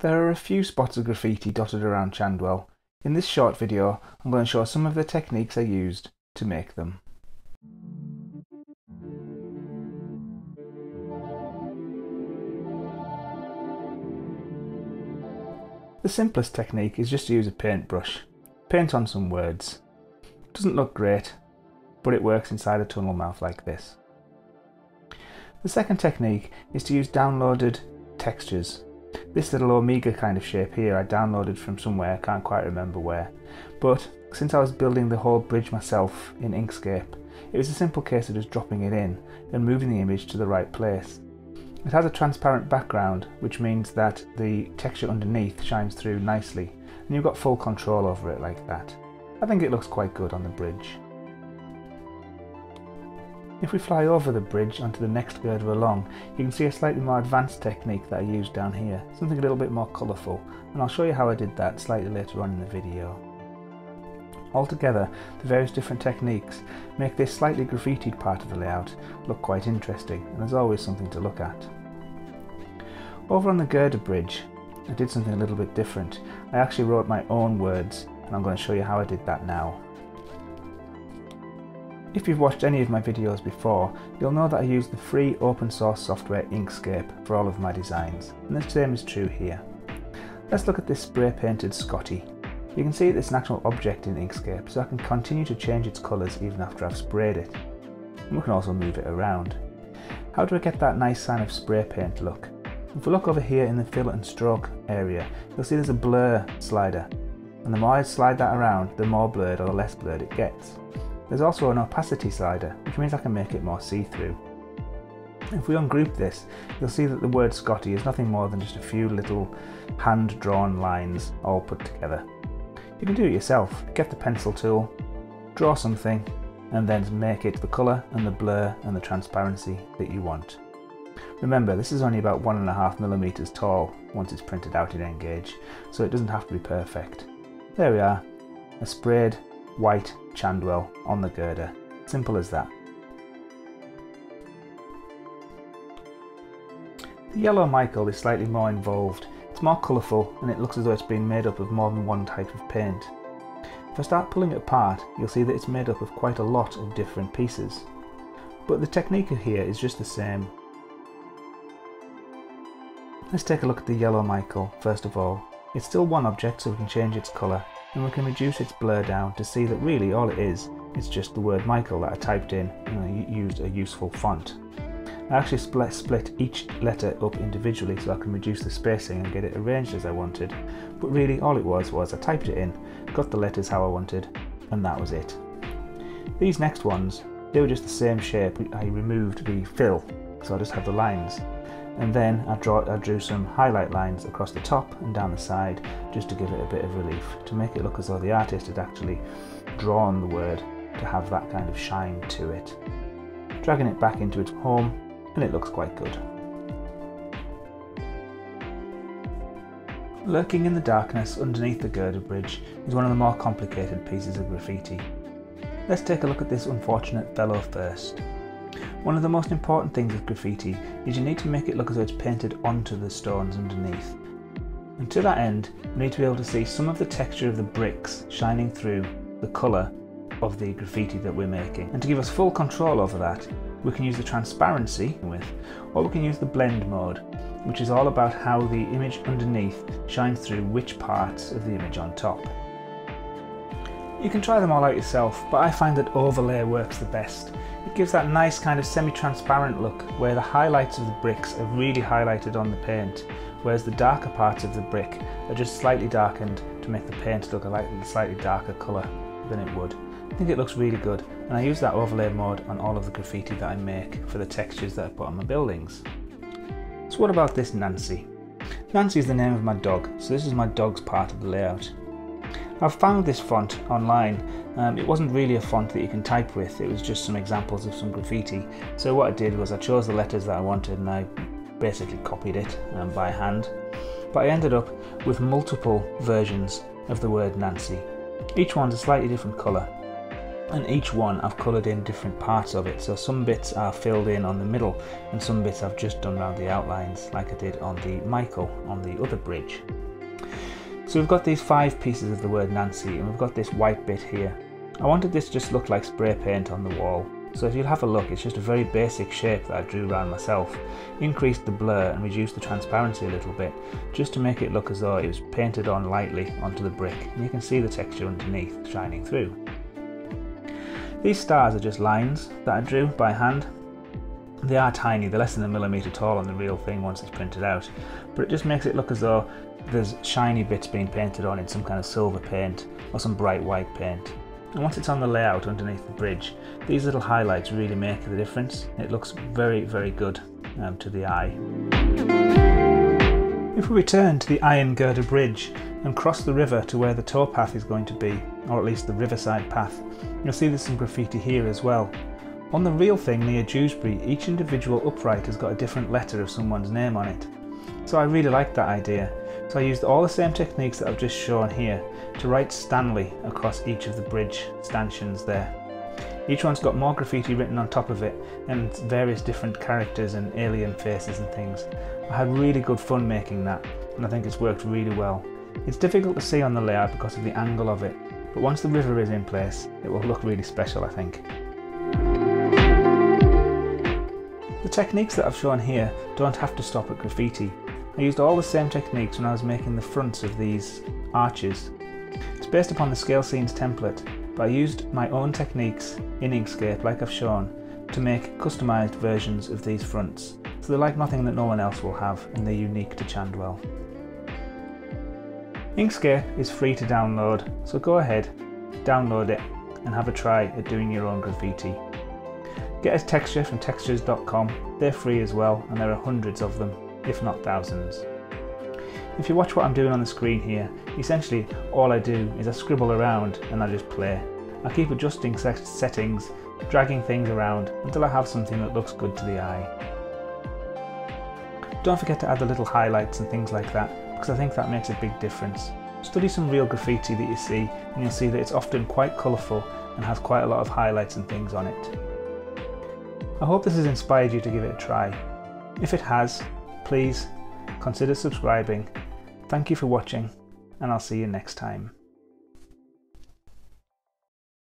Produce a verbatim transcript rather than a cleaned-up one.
There are a few spots of graffiti dotted around Chandwell. In this short video, I'm going to show some of the techniques I used to make them. The simplest technique is just to use a paintbrush. Paint on some words. It doesn't look great, but it works inside a tunnel mouth like this. The second technique is to use downloaded textures. This little omega kind of shape here I downloaded from somewhere, I can't quite remember where. But since I was building the whole bridge myself in Inkscape, it was a simple case of just dropping it in and moving the image to the right place. It has a transparent background, which means that the texture underneath shines through nicely, and you've got full control over it like that. I think it looks quite good on the bridge. If we fly over the bridge onto the next girder along, you can see a slightly more advanced technique that I used down here, something a little bit more colourful, and I'll show you how I did that slightly later on in the video. Altogether, the various different techniques make this slightly graffitied part of the layout look quite interesting, and there's always something to look at. Over on the girder bridge, I did something a little bit different. I actually wrote my own words, and I'm going to show you how I did that now. If you've watched any of my videos before, you'll know that I use the free open source software Inkscape for all of my designs, and the same is true here. Let's look at this spray painted Scotty. You can see it's an actual object in Inkscape, so I can continue to change its colours even after I've sprayed it. And we can also move it around. How do I get that nice kind of spray paint look? If we look over here in the fillet and stroke area, you'll see there's a blur slider, and the more I slide that around, the more blurred or the less blurred it gets. There's also an opacity slider, which means I can make it more see-through. If we ungroup this, you'll see that the word Scotty is nothing more than just a few little hand-drawn lines all put together. You can do it yourself. Get the pencil tool, draw something, and then make it the colour and the blur and the transparency that you want. Remember, this is only about one and a half millimeters tall once it's printed out in N Gauge, so it doesn't have to be perfect. There we are, a sprayed white Chandwell on the girder. Simple as that. The yellow Michael is slightly more involved. It's more colourful, and it looks as though it's been made up of more than one type of paint. If I start pulling it apart, you'll see that it's made up of quite a lot of different pieces. But the technique here is just the same. Let's take a look at the yellow Michael first of all. It's still one object, so we can change its colour, and we can reduce its blur down to see that really all it is is just the word Michael that I typed in, and I used a useful font. I actually split, split each letter up individually so I can reduce the spacing and get it arranged as I wanted, but really all it was was I typed it in, got the letters how I wanted, and that was it. These next ones, they were just the same shape. I removed the fill, so I just have the lines, and then I, draw, I drew some highlight lines across the top and down the side just to give it a bit of relief, to make it look as though the artist had actually drawn the word to have that kind of shine to it. Dragging it back into its home, and it looks quite good. Lurking in the darkness underneath the girder bridge is one of the more complicated pieces of graffiti. Let's take a look at this unfortunate fellow first. One of the most important things with graffiti is you need to make it look as though it's painted onto the stones underneath. And to that end, you need to be able to see some of the texture of the bricks shining through the colour of the graffiti that we're making. And to give us full control over that, we can use the transparency with, or we can use the blend mode, which is all about how the image underneath shines through which parts of the image on top. You can try them all out yourself, but I find that overlay works the best. It gives that nice kind of semi-transparent look where the highlights of the bricks are really highlighted on the paint, whereas the darker parts of the brick are just slightly darkened to make the paint look like a slightly darker colour than it would. I think it looks really good, and I use that overlay mode on all of the graffiti that I make for the textures that I put on my buildings. So what about this Nancy? Nancy is the name of my dog, so this is my dog's part of the layout. I've found this font online. Um, it wasn't really a font that you can type with, it was just some examples of some graffiti. So what I did was I chose the letters that I wanted and I basically copied it um, by hand. But I ended up with multiple versions of the word Nancy. Each one's a slightly different colour. and each one I've coloured in different parts of it, so some bits are filled in on the middle and some bits I've just done around the outlines like I did on the Michael on the other bridge. So we've got these five pieces of the word Nancy and we've got this white bit here. I wanted this to just look like spray paint on the wall, so if you'll have a look, it's just a very basic shape that I drew around myself, increased the blur and reduced the transparency a little bit just to make it look as though it was painted on lightly onto the brick, and you can see the texture underneath shining through. These stars are just lines that I drew by hand. They are tiny, they're less than a millimetre tall on the real thing once it's printed out, but it just makes it look as though there's shiny bits being painted on in some kind of silver paint or some bright white paint. And once it's on the layout underneath the bridge, these little highlights really make the difference. It looks very, very good um, to the eye. If we return to the Iron Girder Bridge and cross the river to where the towpath is going to be, or at least the riverside path, you'll see there's some graffiti here as well. On the real thing near Dewsbury, each individual upright has got a different letter of someone's name on it. So I really like that idea. So I used all the same techniques that I've just shown here to write Stanley across each of the bridge stanchions there. Each one's got more graffiti written on top of it and various different characters and alien faces and things. I had really good fun making that and I think it's worked really well. It's difficult to see on the layout because of the angle of it, but once the river is in place it will look really special, I think. The techniques that I've shown here don't have to stop at graffiti. I used all the same techniques when I was making the fronts of these arches. It's based upon the Scale Scenes template, but I used my own techniques in Inkscape, like I've shown, to make customised versions of these fronts. So they're like nothing that no one else will have, and they're unique to Chandwell. Inkscape is free to download, so go ahead, download it, and have a try at doing your own graffiti. Get a texture from textures dot com, they're free as well, and there are hundreds of them, if not thousands. If you watch what I'm doing on the screen here, essentially all I do is I scribble around and I just play. I keep adjusting settings, dragging things around until I have something that looks good to the eye. Don't forget to add the little highlights and things like that, because I think that makes a big difference. Study some real graffiti that you see and you'll see that it's often quite colourful and has quite a lot of highlights and things on it. I hope this has inspired you to give it a try. If it has, please consider subscribing. Thank you for watching, and I'll see you next time.